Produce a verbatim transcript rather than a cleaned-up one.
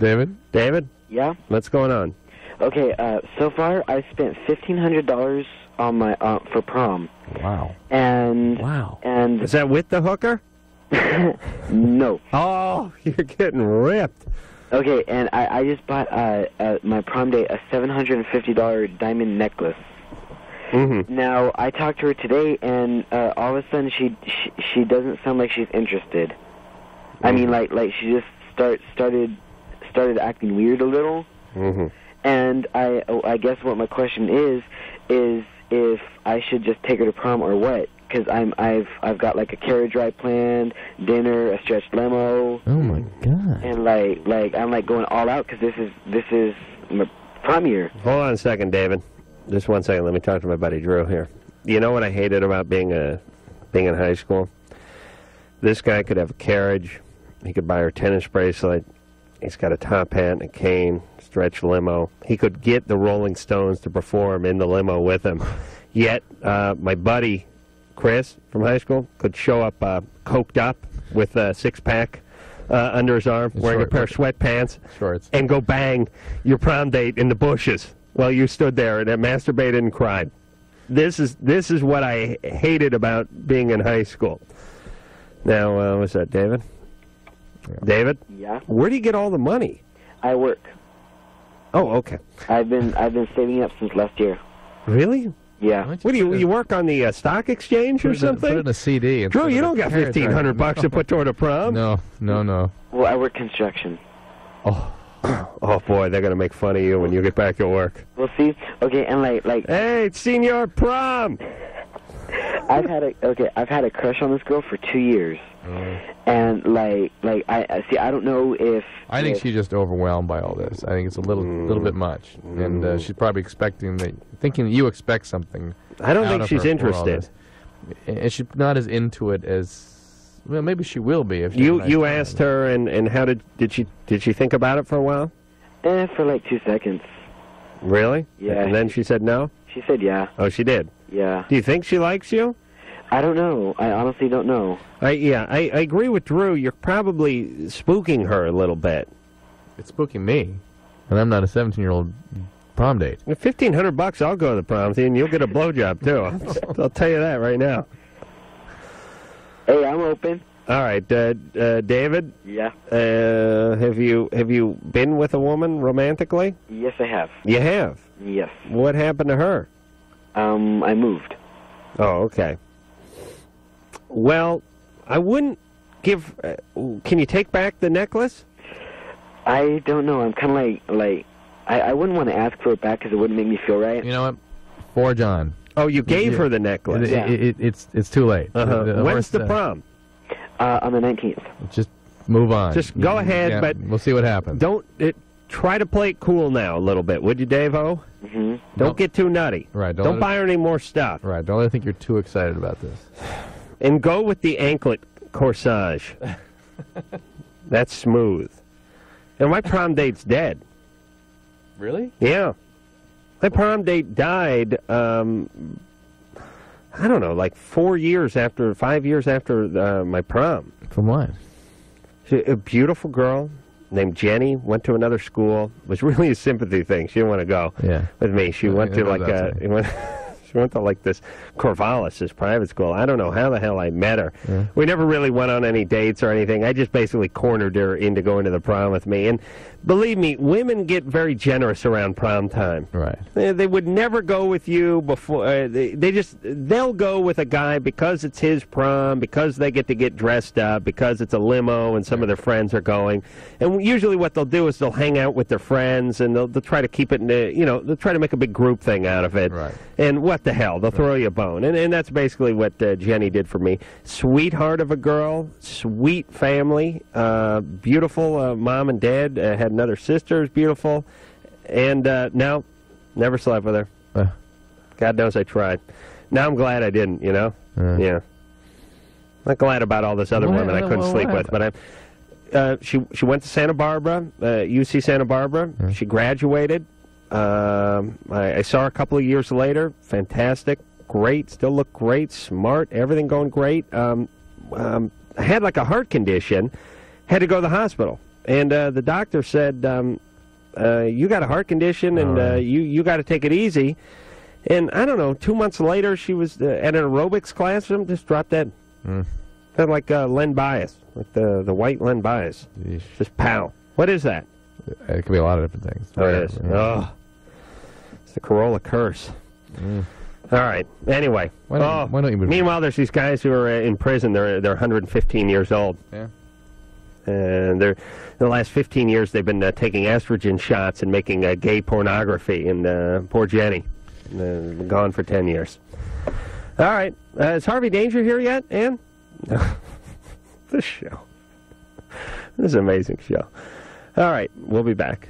David? David? Yeah? What's going on? Okay, uh, so far I spent fifteen hundred dollars on my uh, for prom. Wow. And wow. And is that with the hooker? No. Oh, you're getting ripped. Okay, and I, I just bought uh, uh, my prom date a seven hundred fifty dollar diamond necklace. Mm-hmm. Now, I talked to her today, and uh, all of a sudden she, she she doesn't sound like she's interested. Mm-hmm. I mean, like like she just start started started acting weird a little. Mm-hmm. And I I guess what my question is is if I should just take her to prom or what? Because I'm I've I've got like a carriage ride planned, dinner, a stretched limo. Oh my god! And like like I'm like going all out because this is this is my prom year. Hold on a second, David. Just one second, let me talk to my buddy Drew here. You know what I hated about being a, being in high school? This guy could have a carriage. He could buy her a tennis bracelet. He's got a top hat and a cane, stretch limo. He could get the Rolling Stones to perform in the limo with him. Yet, uh, my buddy, Chris, from high school, could show up uh, coked up with a six-pack. Uh, under his arm, it's wearing short, a pair of sweatpants, shorts, and go bang your prom date in the bushes. Well, you stood there and masturbated and cried. This is this is what I hated about being in high school. Now, uh, what's that, David? Yeah. David? Yeah. Where do you get all the money? I work. Oh, okay. I've been I've been saving up since last year. Really? Yeah. What do you you work on the uh, stock exchange or something? Put in a C D. And Drew, you don't got fifteen hundred bucks to put toward a prom. No, no, no. Well, I work construction. Oh. Oh, boy, they're going to make fun of you when you get back to work. We'll see. Okay, and like... like hey, it's senior prom! I've had a... Okay, I've had a crush on this girl for two years. Oh. And, like, like I see, I don't know if... I think if, she's just overwhelmed by all this. I think it's a little mm, little bit much. Mm. And uh, she's probably expecting that... Thinking that you expect something. I don't think she's interested. And she's not as into it as... Well, maybe she will be. If she you you asked her, and, and how did did she did she think about it for a while? Eh, for like two seconds. Really? Yeah. And then she said no? She said yeah. Oh, she did? Yeah. Do you think she likes you? I don't know. I honestly don't know. I, yeah, I, I agree with Drew. You're probably spooking her a little bit. It's spooking me, and I'm not a seventeen-year-old prom date. Fifteen hundred bucks, I'll go to the prom with you, and you'll get a blowjob too. I'll, I'll tell you that right now. Hey, I'm open. All right, uh, uh, David. Yeah. Uh, have you have you been with a woman romantically? Yes, I have. You have? Yes. What happened to her? Um, I moved. Oh, okay. Well, I wouldn't give. Uh, can you take back the necklace? I don't know. I'm kind of like like I, I wouldn't want to ask for it back because it wouldn't make me feel right. You know what? For John. Oh, you gave yeah. her the necklace. It, yeah. it, it, it's it's too late. Uh-huh. the, the When's the prom? Uh, on the nineteenth. Just move on. Just go ahead, yeah, but we'll see what happens. Don't it, try to play it cool now a little bit, would you, Dave-O? Mm-hmm. Don't no. get too nutty. Right. Don't, don't buy her any more stuff. Right. Don't let her think you're too excited about this. And go with the anklet corsage. That's smooth. And my prom date's dead. Really? Yeah. My prom date died, um, I don't know, like four years after, five years after uh, my prom. From what? She, a beautiful girl named Jenny went to another school. It was really a sympathy thing. She didn't want to go yeah. with me. She I went to like a, it went, she went to like this Corvallis, this private school. I don't know how the hell I met her. Yeah. We never really went on any dates or anything. I just basically cornered her into going to the prom with me. And believe me, women get very generous around prom time. Right. They, they would never go with you before. Uh, they, they just, they'll go with a guy because it's his prom, because they get to get dressed up, because it's a limo and some of their friends are going. And usually what they'll do is they'll hang out with their friends and they'll, they'll try to keep it, in a, you know, they'll try to make a big group thing out of it. Right. And what the hell? They'll right. throw you a bone. And, and that's basically what uh, Jenny did for me. Sweetheart of a girl, sweet family, uh, beautiful uh, mom and dad, uh, had another sister is beautiful, and uh, now never slept with her. Uh. God knows I tried. Now I'm glad I didn't, you know? Uh. Yeah. Not glad about all this other women I couldn't well, sleep well, with, but I'm... Uh, she, she went to Santa Barbara, uh, U C Santa Barbara. Uh. She graduated. Um, I, I saw her a couple of years later. Fantastic. Great. Still looked great. Smart. Everything going great. Um, um, I had like a heart condition. Had to go to the hospital. And uh, the doctor said, um, uh, you got a heart condition, and uh, you, you got to take it easy. And I don't know, two months later, she was uh, at an aerobics classroom, just dropped dead. Mm. Kind of like uh, Len Bias, like the, the white Len Bias. Yeesh. Just pow. What is that? It could be a lot of different things. Oh, it is. Yeah. Oh, it's the Corolla curse. Mm. All right. Anyway. Why don't, oh, why don't you move meanwhile, on? There's these guys who are uh, in prison. They're they're one hundred fifteen years old. Yeah. And they're, in the last fifteen years, they've been uh, taking estrogen shots and making uh, gay pornography. And uh, poor Jenny, uh, been gone for ten years. All right. Uh, is Harvey Danger here yet, Ann? No. This show. This is an amazing show. All right. We'll be back.